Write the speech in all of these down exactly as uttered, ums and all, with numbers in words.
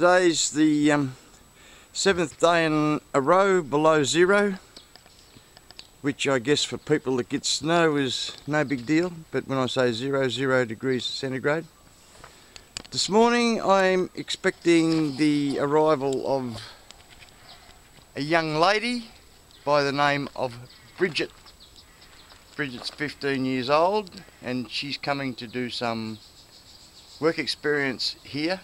Today's the um, seventh day in a row below zero, which I guess for people that get snow is no big deal, but when I say zero, zero degrees centigrade. This morning I'm expecting the arrival of a young lady by the name of Bridgette. Bridgette's fifteen years old and she's coming to do some work experience here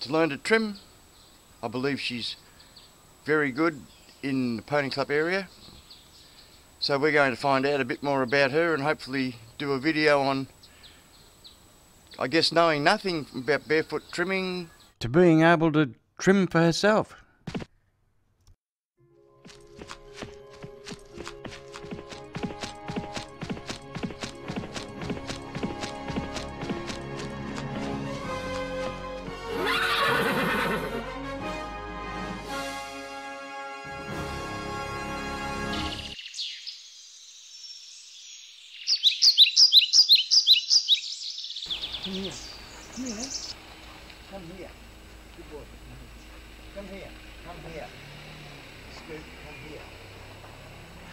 to learn to trim. I believe she's very good in the pony club area, so we're going to find out a bit more about her and hopefully do a video on, I guess, knowing nothing about barefoot trimming to being able to trim for herself. Come here. Come here. Come here. Good boy. Come here. Come here. Scoop. Come here.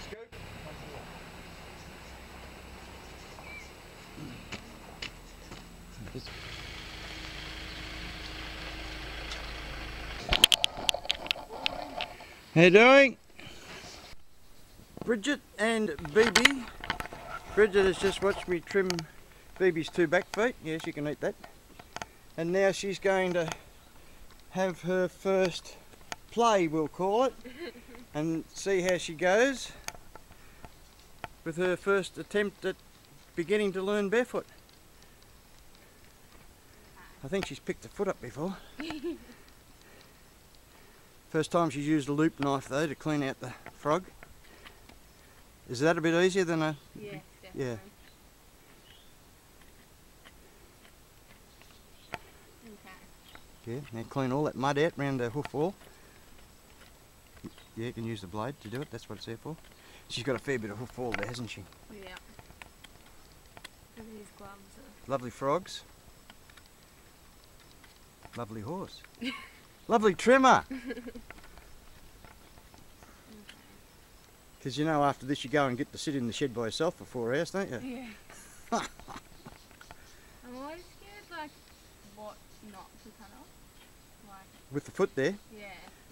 Scoop. Come here. How you doing? Bridgette and B B. Bridgette has just watched me trim B B's two back feet. Yes, you can eat that. And now she's going to have her first play, we'll call it, and see how she goes with her first attempt at beginning to learn barefoot. I think she's picked a foot up before. First time she's used a loop knife though to clean out the frog. Is that a bit easier than a... Yeah, definitely. Yeah. Yeah, now clean all that mud out round the hoof wall. Yeah, you can use the blade to do it, that's what it's there for. She's got a fair bit of hoof wall there, hasn't she? Yeah. And these gloves are... Lovely frogs. Lovely horse. Lovely trimmer! Because you know after this you go and get to sit in the shed by yourself for four hours, don't you? Yeah. I'm always scared, like, what not to cut off. With the foot there? Yeah.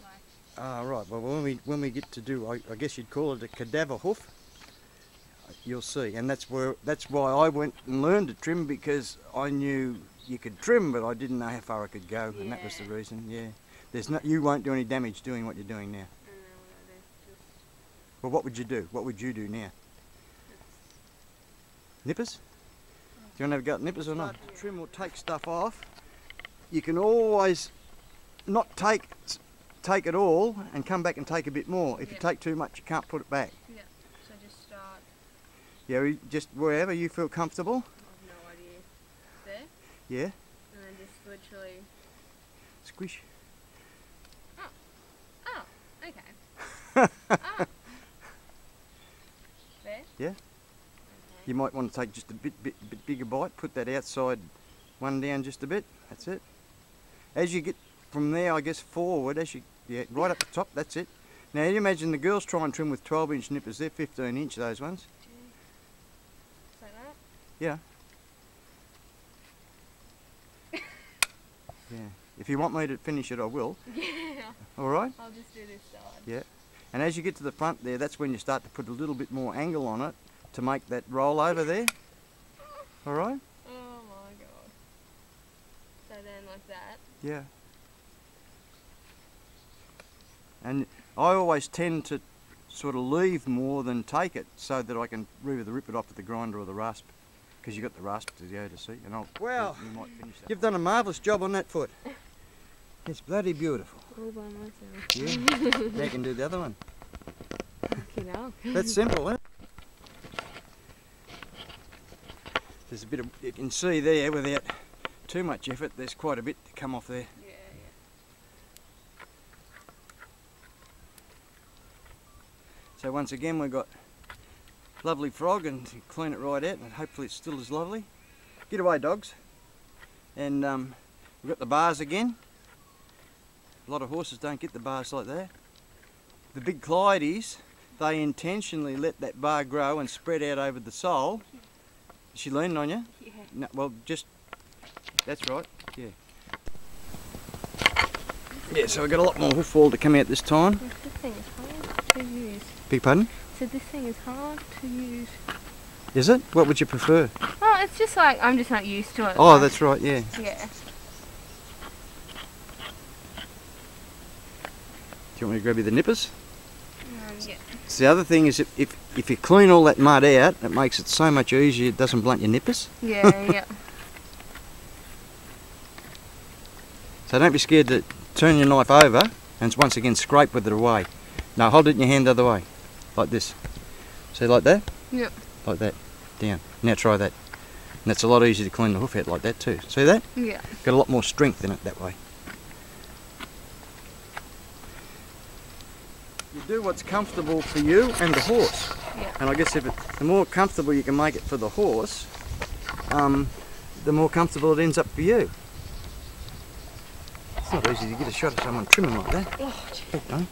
Like. Ah, right. Well, when we when we get to do, I, I guess you'd call it a cadaver hoof. You'll see, and that's where that's why I went and learned to trim, because I knew you could trim, but I didn't know how far I could go, yeah. And that was the reason. Yeah. There's no, you won't do any damage doing what you're doing now. No, no, just... Well, what would you do? What would you do now? Nippers? Oh. Do you want to have a go at nippers or not? Yeah. Trim will take stuff off. You can always not take take it all and come back and take a bit more. If yep. you take too much, you can't put it back. Yeah, so just start. Yeah, just wherever you feel comfortable. I have no idea. There? Yeah. And then just literally... Squish. Oh. Oh, okay. Ah. There? Yeah. Okay. You might want to take just a bit, bit, bit bigger bite, put that outside one down just a bit, that's it. As you get from there, I guess, forward, as you, yeah, right up the top, that's it. Now, you imagine the girls try and trim with twelve inch nippers, they're fifteen inch, those ones. Is that right? Yeah. Yeah. If you want me to finish it, I will. Yeah. All right? I'll just do this side. Yeah. And as you get to the front there, that's when you start to put a little bit more angle on it to make that roll over there. All right? Like that. Yeah. And I always tend to sort of leave more than take it so that I can either rip it off with the grinder or the rasp, because you've got the rasp to go to see. And I'll, well, you, you might finish that. You've done a marvellous job on that foot. It's bloody beautiful. All by myself. Yeah. Now you can do the other one. That's simple, isn't it? There's a bit of, you can see there without too much effort, there's quite a bit to come off there. Yeah, yeah. So once again we've got lovely frog, and to clean it right out, and hopefully it's still as lovely. Get away, dogs. And um, we've got the bars again. A lot of horses don't get the bars like that. The big Clydes, they intentionally let that bar grow and spread out over the sole. Is she leaning on you? Yeah. No, well, just, that's right, yeah. Yeah, so I've got a lot more hoof wall to come out this time. This thing is hard to use. Big pardon? So this thing is hard to use. Is it? What would you prefer? Oh, it's just like, I'm just not used to it. Oh, like. That's right, yeah. Yeah. Do you want me to grab you the nippers? Um, yeah. So the other thing is if, if, if you clean all that mud out, it makes it so much easier, it doesn't blunt your nippers. Yeah, yeah. So don't be scared to turn your knife over and once again scrape with it away. Now hold it in your hand the other way, like this. See, like that? Yep. Like that, down. Now try that. And that's a lot easier to clean the hoof out like that too. See that? Yeah. Got a lot more strength in it that way. You do what's comfortable for you and the horse. Yeah. And I guess if it, the more comfortable you can make it for the horse, um, the more comfortable it ends up for you. It's not easy to get a shot of someone trimming like that. Oh, gee. Okay.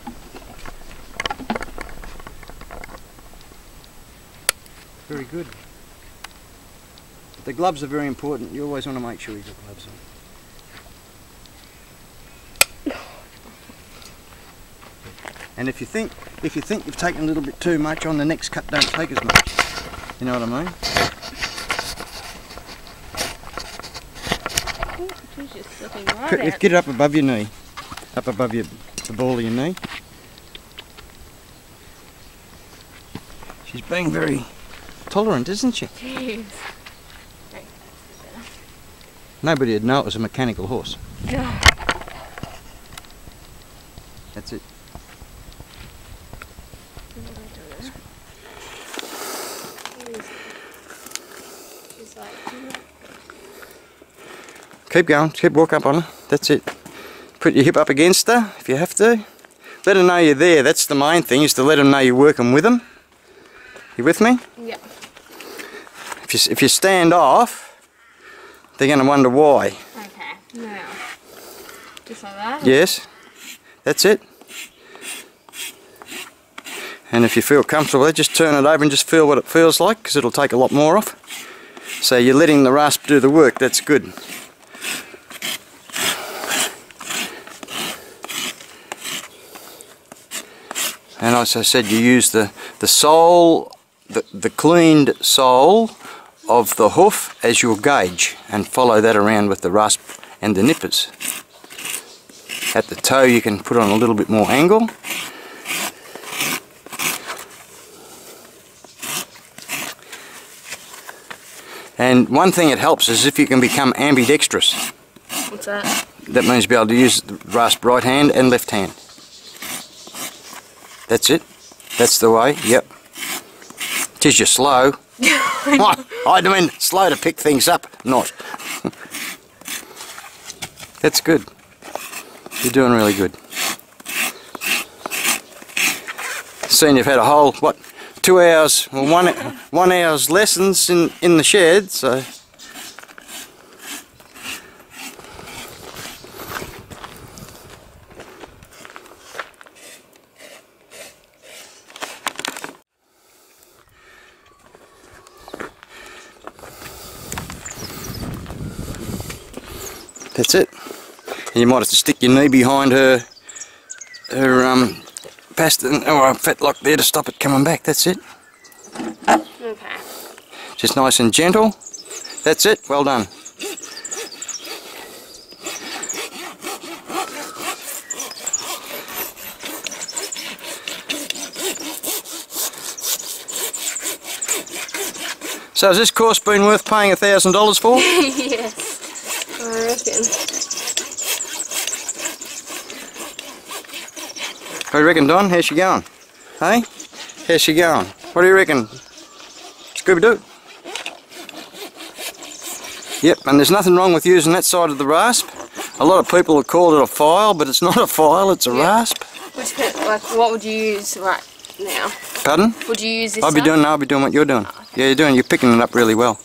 Very good. But the gloves are very important. You always want to make sure you've got gloves on. And if you think if you think you've taken a little bit too much on the next cut, don't take as much. You know what I mean? Ooh, she's just looking right at it. Get it up above your knee, up above your the ball of your knee. She's being very tolerant, isn't she? Jeez. Nobody would know it was a mechanical horse. Yeah. That's it. Keep going, keep walking up on her, that's it. Put your hip up against her if you have to. Let her know you're there, that's the main thing, is to let them know you're working with them. You with me? Yeah. If you, if you stand off, they're going to wonder why. Okay, now, just like that? Yes, that's it. And if you feel comfortable, just turn it over and just feel what it feels like, because it'll take a lot more off. So you're letting the rasp do the work, that's good. And as I said, you use the, the sole, the, the cleaned sole of the hoof as your gauge and follow that around with the rasp and the nippers. At the toe you can put on a little bit more angle. And one thing it helps is if you can become ambidextrous. What's that? That means be able to use the rasp right hand and left hand. That's it. That's the way. Yep. Tis you're slow. I, I mean, slow to pick things up, not. That's good. You're doing really good. Seen you've had a whole what, two hours or one one hour's lessons in in the shed, so. That's it. And you might have to stick your knee behind her, her um, pastern or fetlock there to stop it coming back. That's it. Okay. Just nice and gentle. That's it. Well done. So has this course been worth paying a thousand dollars for? Yes. I reckon. What do you reckon, Don? How's she going? Hey? How's she going? What do you reckon? Scooby-Doo? Yep, and there's nothing wrong with using that side of the rasp. A lot of people have called it a file, but it's not a file, it's a yep. rasp. Which, like, what would you use right now? Pardon? Would you use this I'll be doing, no, I'll be doing what you're doing. Oh, okay. Yeah, you're doing, you're picking it up really well.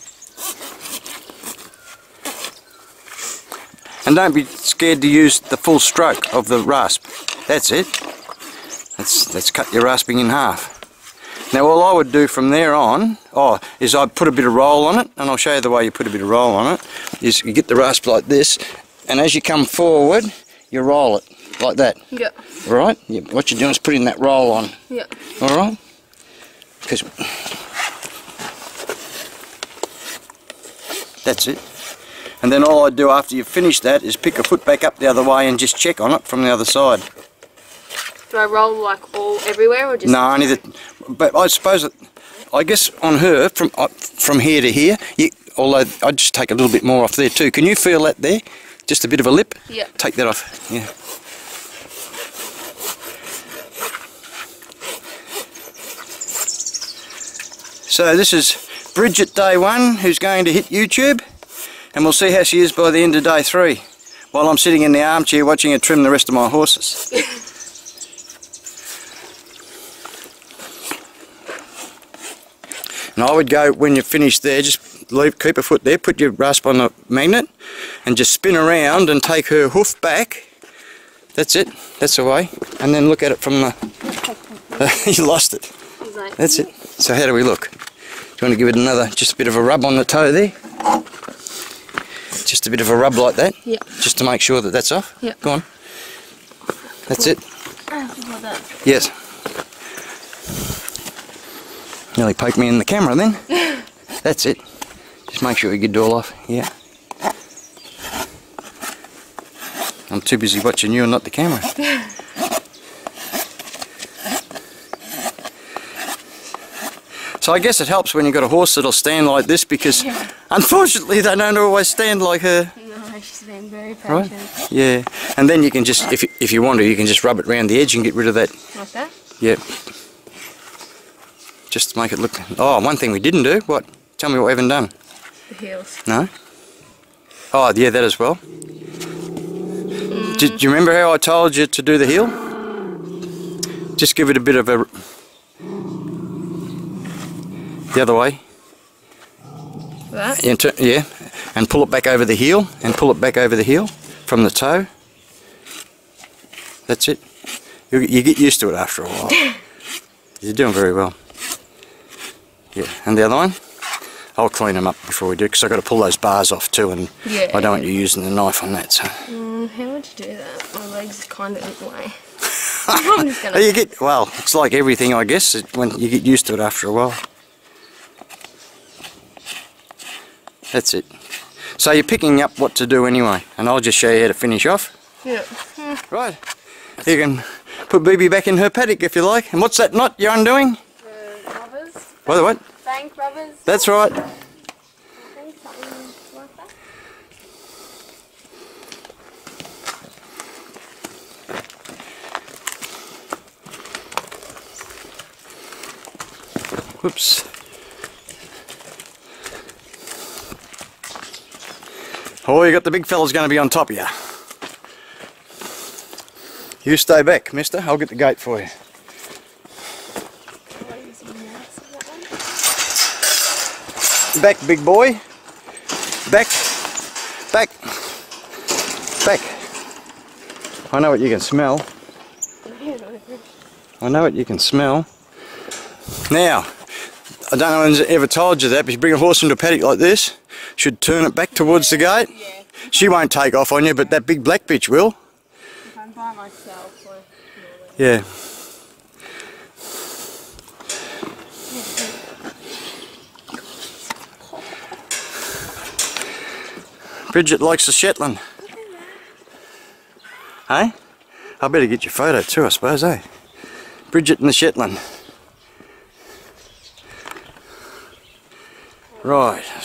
And don't be scared to use the full stroke of the rasp. That's it. That's, that's cut your rasping in half. Now all I would do from there on, oh, is I'd put a bit of roll on it, and I'll show you the way you put a bit of roll on it, is you get the rasp like this, and as you come forward, you roll it, like that. Yeah. Right? Yeah, what you're doing is putting that roll on. Yeah. Alright? Because... that's it. And then all I'd do after you finish that is pick a foot back up the other way and just check on it from the other side. Do I roll like all everywhere or just? No, only the. But I suppose, that, I guess on her from from here to here. You, although I just take a little bit more off there too. Can you feel that there? Just a bit of a lip. Yeah. Take that off. Yeah. So this is Bridgette day one, who's going to hit YouTube, and we'll see how she is by the end of day three. While I'm sitting in the armchair watching her trim the rest of my horses. And I would go, when you finish there, just leave, keep a foot there, put your rasp on the magnet and just spin around and take her hoof back. That's it, that's the way. And then look at it from the... you lost it. That's it. So how do we look? Do you want to give it another, just a bit of a rub on the toe there? Just a bit of a rub like that? Yeah. Just to make sure that that's off? Yeah. Go on. That's it. Yes. Nearly poked me in the camera then. That's it. Just make sure you get it all off. Yeah. I'm too busy watching you and not the camera. So I guess it helps when you've got a horse that'll stand like this because yeah. Unfortunately they don't always stand like her. No, she's been very patient. Right? Yeah. And then you can just, if you, if you want to, you can just rub it round the edge and get rid of that. Like that? Yeah. Just to make it look... oh, one thing we didn't do. What? Tell me what we haven't done. The heels. No? Oh, yeah, that as well. Mm. Do, do you remember how I told you to do the heel? Just give it a bit of a... the other way. That? Into, yeah. And pull it back over the heel. And pull it back over the heel. From the toe. That's it. You, you get used to it after a while. You're doing very well. Yeah, and the other one, I'll clean them up before we do because I've got to pull those bars off too, and yeah. I don't want you using the knife on that. So. Mm, how would you do that? My legs kind of in the way. I'm just gonna... you get well. It's like everything, I guess. It, when you get used to it after a while, that's it. So you're picking up what to do anyway, and I'll just show you how to finish off. Yeah. Mm. Right. You can put B B back in her paddock if you like. And what's that knot you're undoing? What, what? Bank rubbers. That's right. I think something like that. Whoops. Oh, you got the big fella's going to be on top of you. You stay back, mister. I'll get the gate for you. Back, big boy. Back, back, back. I know what you can smell. I know what you can smell. Now, I don't know if anyone's ever told you that, but you bring a horse into a paddock like this, should turn it back towards the gate. Yeah. She won't take off on you, but that big black bitch will. If I'm by myself, like, yeah. Bridgette likes the Shetland. Hey? I better get your photo too, I suppose, eh? Bridgette and the Shetland. Right.